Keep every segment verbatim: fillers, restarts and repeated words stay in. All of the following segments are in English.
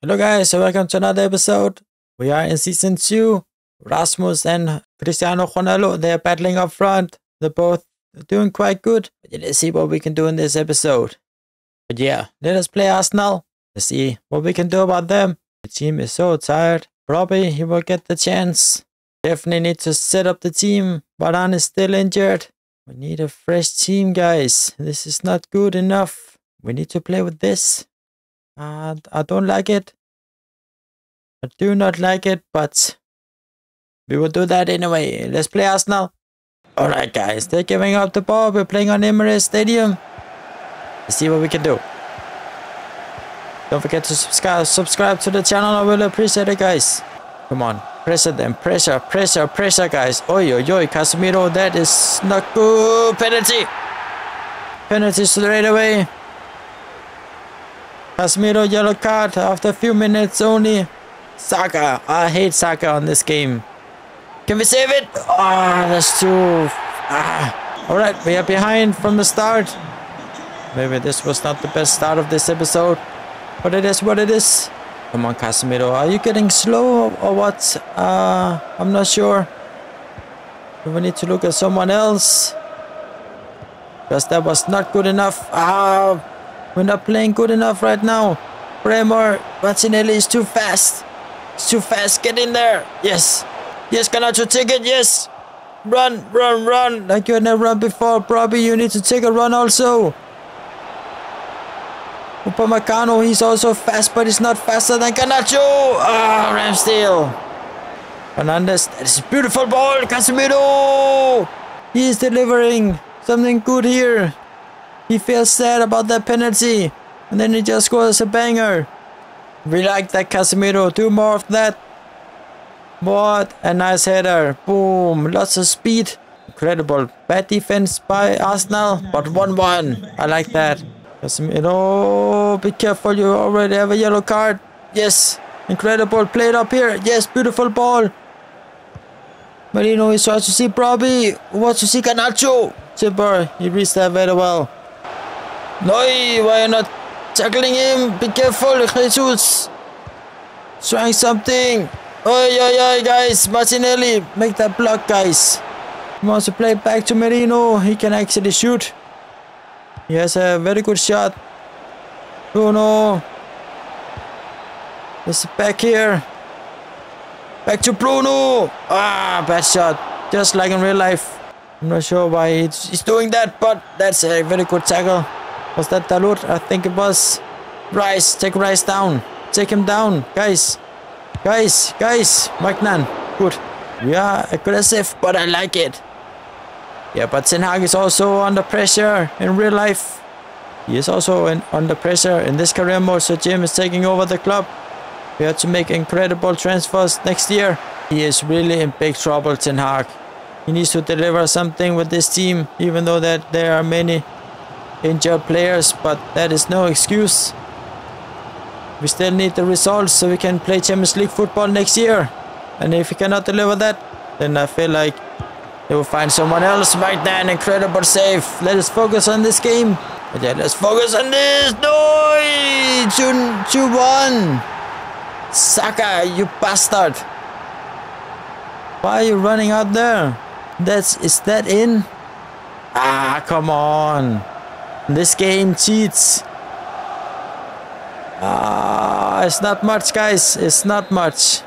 Hello guys, so welcome to another episode. We are in season two. Rasmus and Cristiano Ronaldo, they are battling up front. They're both doing quite good. But let's see what we can do in this episode. But yeah, let us play Arsenal. Let's see what we can do about them. The team is so tired. Probably he will get the chance. Definitely need to set up the team. Varane is still injured. We need a fresh team, guys. This is not good enough. We need to play with this. Uh, I don't like it. I do not like it, but we will do that anyway. Let's play Arsenal. Alright guys, they're giving up the ball. We're playing on Emirates Stadium. Let's see what we can do. Don't forget to subscribe, subscribe to the channel. I will appreciate it, guys. Come on, pressure them. Pressure, pressure, pressure, guys. Oi, oi, oi, Casemiro. That is not good. Penalty. Penalty straight away. Casemiro yellow card after a few minutes only. Saka. I hate Saka on this game. Can we save it? Ah, oh, that's too... Ah. Alright, we are behind from the start. Maybe this was not the best start of this episode. But it is what it is. Come on, Casemiro. Are you getting slow or what? Uh, I'm not sure. Do we need to look at someone else? Because that was not good enough. Ah... We're not playing good enough right now. Bremer, Martinelli is too fast. It's too fast. Get in there. Yes. Yes, Garnacho, take it. Yes. Run, run, run. Like you never run before. Probably you need to take a run also. Upamecano, he's also fast, but he's not faster than Garnacho. Ah, Ramsdale. Fernandes, that's a beautiful ball. Casemiro. He is delivering something good here. He feels sad about that penalty. And then he just scores a banger. We like that, Casemiro. Do more of that. What a nice header. Boom. Lots of speed. Incredible. Bad defense by Arsenal. But one one. I like that. Casemiro. Be careful. You already have a yellow card. Yes. Incredible. Played up here. Yes. Beautiful ball. Merino is trying to see Bobby. Wants to see Garnacho. Timber. He reached that very well. No, why are you not tackling him? Be careful, Jesus. Trying something. Oi, oi, oi, guys. Martinelli, make that block, guys. He wants to play back to Merino. He can actually shoot. He has a very good shot. Bruno. He's back here. Back to Bruno. Ah, bad shot. Just like in real life. I'm not sure why he's doing that, but that's a very good tackle. Was that Dalot? I think it was. Rice. Take Rice down. Take him down. Guys. Guys. Guys. Magnan. Good. We are aggressive, but I like it. Yeah, but Ten Hag is also under pressure in real life. He is also in, under pressure in this career mode, so Jim is taking over the club. We have to make incredible transfers next year. He is really in big trouble, Ten Hag. He needs to deliver something with this team, even though that there are many injured players, but that is no excuse. We still need the results so we can play Champions League football next year. And if we cannot deliver that, then I feel like they will find someone else. Right then, incredible save. Let us focus on this game. But yeah, let's focus on this. No! two one. Saka, you bastard. Why are you running out there? That's, is that in? Ah, come on. This game cheats. Ah, it's not much, guys. It's not much.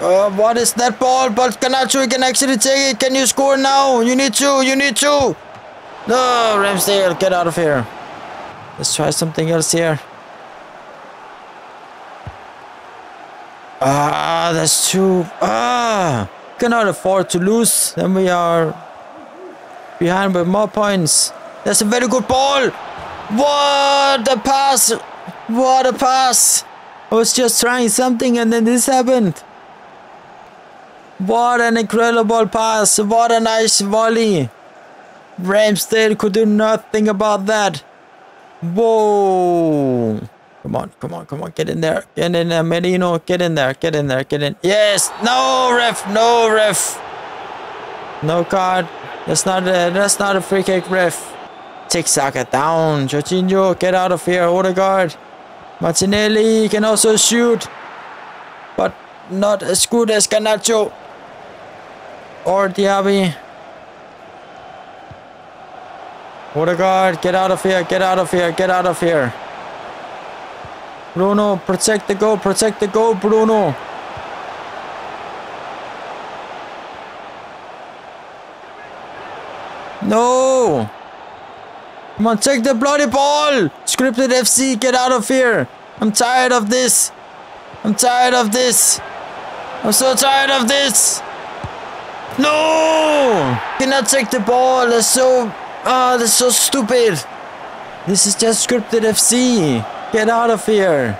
Uh, what is that ball? But Garnacho, you can actually take it. Can you score now? You need to. You need to. No, Ramsdale, get out of here. Let's try something else here. Ah, that's too. Ah, cannot afford to lose. Then we are behind with more points. That's a very good ball. What a pass. What a pass. I was just trying something and then this happened. What an incredible pass. What a nice volley. Ramsdale could do nothing about that. Whoa. Come on, come on, come on. Get in there. Get in there, Merino. Get in there. Get in there. Get in. Yes. No, ref. No, ref. No card. That's not a, that's not a free kick, ref. Take Saka down. Jorginho, get out of here. Odegaard. Martinelli can also shoot, but not as good as Garnacho or Diaby. Odegaard, get out of here, get out of here, get out of here. Bruno, protect the goal, protect the goal, Bruno. No! Come on, take the bloody ball! Scripted F C, get out of here! I'm tired of this! I'm tired of this! I'm so tired of this! No! Cannot take the ball, that's so... Ah, uh, that's so stupid! This is just scripted F C! Get out of here!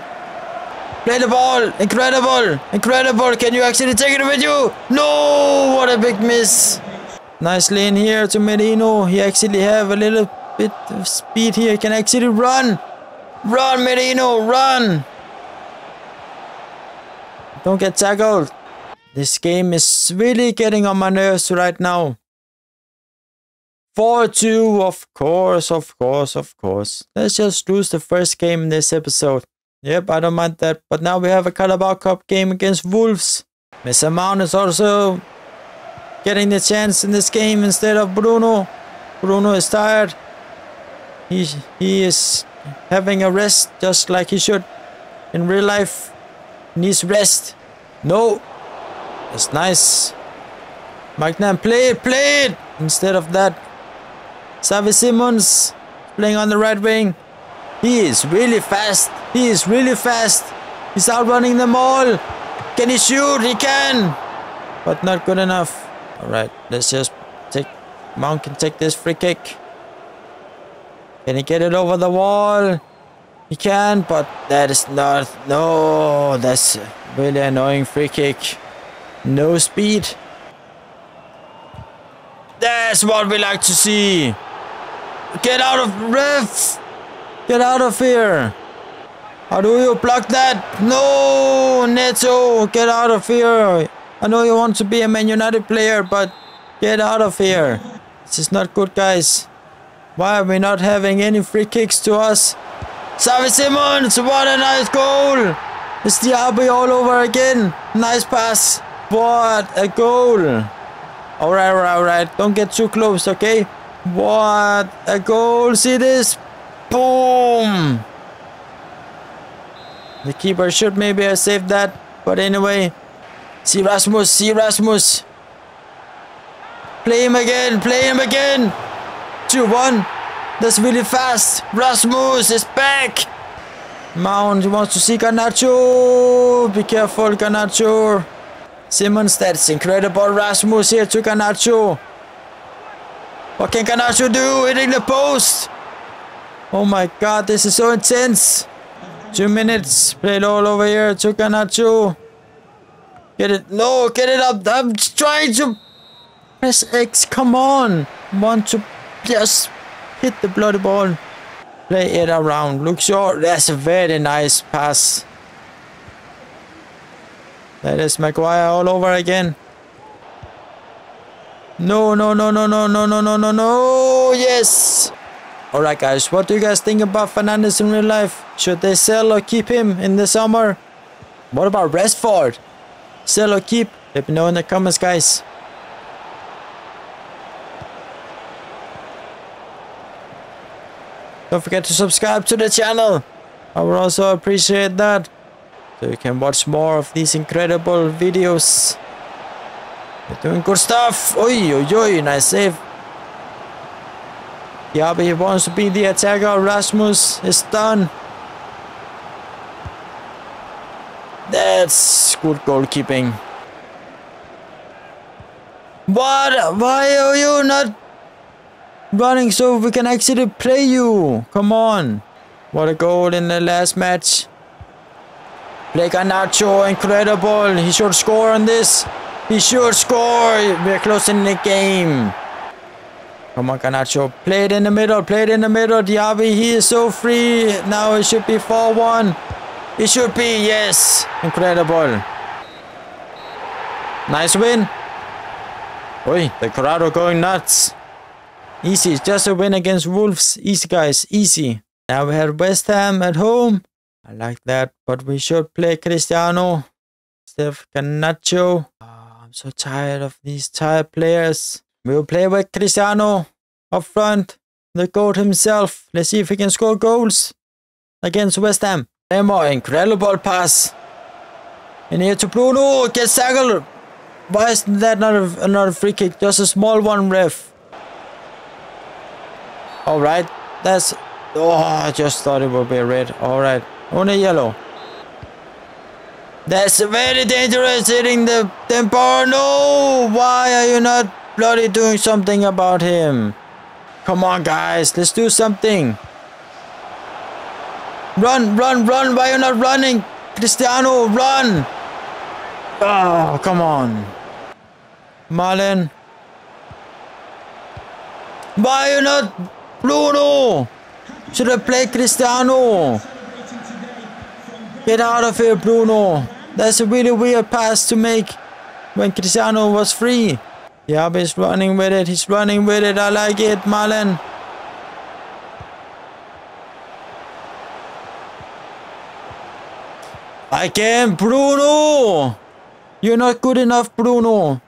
Play the ball! Incredible! Incredible! Can you actually take it with you? No! What a big miss! Nicely in here to Merino. He actually have a little bit of speed here. Can actually run! Run, Merino! Run! Don't get tackled! This game is really getting on my nerves right now. four two, of course, of course, of course. Let's just lose the first game in this episode. Yep, I don't mind that. But now we have a Carabao Cup game against Wolves. Mister Mount is also getting the chance in this game instead of Bruno. Bruno is tired. He, he is having a rest just like he should. In real life, he needs rest. No. That's nice. Magnum, play it, play it. Instead of that, Xavi Simons playing on the right wing. He is really fast. He is really fast. He's outrunning them all. Can he shoot? He can. But not good enough. Alright, let's just take... Mount can take this free kick. Can he get it over the wall? He can, but that is not... No, that's a really annoying free kick. No speed. That's what we like to see. Get out of... Ref! Get out of here. How do you block that? No, Neto, get out of here. I know you want to be a Man United player, but get out of here. This is not good, guys. Why are we not having any free kicks to us? Xavi Simons, what a nice goal. It's Diaby all over again. Nice pass. What a goal. Alright, alright, alright. Don't get too close, okay? What a goal. See this? Boom. The keeper should maybe have saved that. But anyway... See Rasmus, see Rasmus. Play him again, play him again. two one. That's really fast. Rasmus is back. Mount wants to see Garnacho. Be careful, Garnacho. Simons, that's incredible. Rasmus here to Garnacho. What can Garnacho do? Hitting the post. Oh my god, this is so intense. Two minutes. Played all over here to Garnacho. Get it. No, get it up. I'm trying to press X. Come on. Want to just hit the bloody ball. Play it around. Look short. That's a very nice pass. That is Maguire all over again. No, no, no, no, no, no, no, no, no, no. Yes. Alright, guys. What do you guys think about Fernandes in real life? Should they sell or keep him in the summer? What about Rashford? Sell or keep? Let me know in the comments, guys. Don't forget to subscribe to the channel. I would also appreciate that, so you can watch more of these incredible videos. You're doing good stuff. Oi, oi, oi, nice save. Diaby wants to be the attacker. Rasmus is done. That's good goalkeeping. What? Why are you not running so we can actually play you? Come on. What a goal in the last match. Play Garnacho, incredible. He should score on this. He should score. We're closing the game. Come on, Garnacho. Play it in the middle. Play it in the middle. Diaby, he is so free. Now it should be four one. It should be, yes. Incredible. Nice win. Oi, the crowd are going nuts. Easy, it's just a win against Wolves. Easy, guys, easy. Now we have West Ham at home. I like that, but we should play Cristiano instead of Garnacho. Oh, I'm so tired of these tired players. We'll play with Cristiano up front, the goat himself. Let's see if he can score goals against West Ham. Bremer, incredible pass. And here to Bruno, gets tackled. Why is that not a, not a free kick? Just a small one, ref. Alright, that's... Oh, I just thought it would be red. Alright, only yellow. That's very dangerous, hitting the tempo. No! Why are you not bloody doing something about him? Come on, guys, let's do something. Run, run, run. Why are you not running? Cristiano, run! Oh, come on. Marlon. Why are you not... Bruno! Should have played Cristiano. Get out of here, Bruno. That's a really weird pass to make when Cristiano was free. Diaby is running with it. He's running with it. I like it, Marlon. Again, Bruno. You're not good enough, Bruno.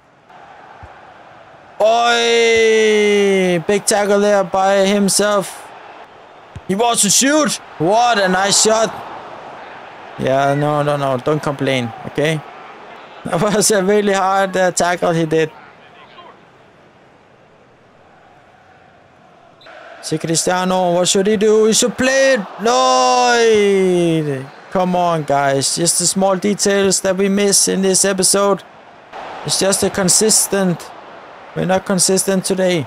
Oi! Big tackle there by himself. He wants to shoot. What a nice shot. Yeah, no, no, no. Don't complain, okay? That was a really hard uh, tackle he did. See Cristiano, what should he do? He should play it. No! Come on, guys. Just the small details that we miss in this episode. It's just a consistent. We're not consistent today.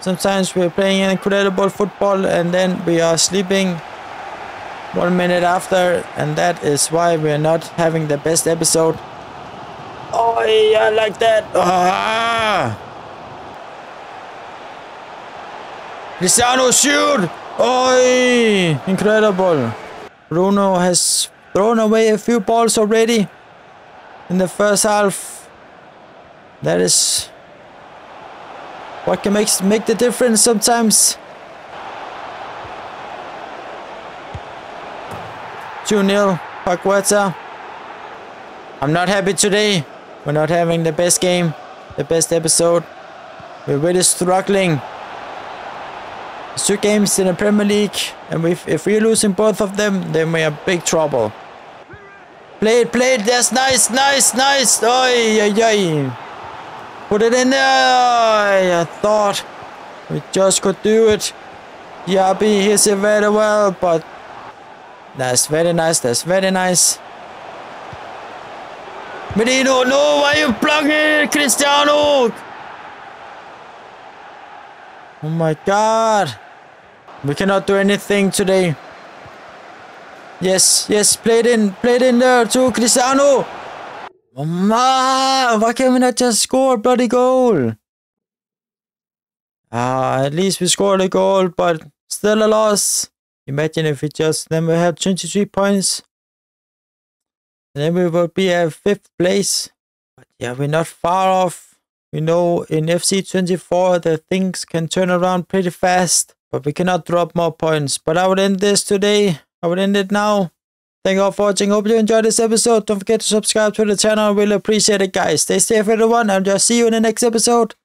Sometimes we're playing incredible football and then we are sleeping one minute after, and that is why we're not having the best episode. Oh yeah, I like that. Ah. Cristiano, shoot! Oh, incredible. Bruno has thrown away a few balls already in the first half. That is what can make, make the difference sometimes. two nil, Paqueta. I'm not happy today. We're not having the best game, the best episode. We're really struggling. It's two games in the Premier League, and we've, if we're losing both of them, then we're in big trouble. Play it, play it. That's nice, nice, nice. Oi, oi, oi. Put it in there! I thought we just could do it. Diaby hits it very well, but that's very nice, that's very nice. Merino, no, why are you plugging it, Cristiano? Oh my god. We cannot do anything today. Yes, yes, play it in, play it in there too, Cristiano! Mama, why can't we not just score a bloody goal? Ah, at least we scored a goal, but still a loss. Imagine if we just, then we have twenty-three points. And then we would be at fifth place. But yeah, we're not far off. We know in F C twenty-four that things can turn around pretty fast. But we cannot drop more points. But I would end this today. I would end it now. Thank you all for watching. Hope you enjoyed this episode. Don't forget to subscribe to the channel. Really appreciate it, guys. Stay safe, everyone, and I'll just see you in the next episode.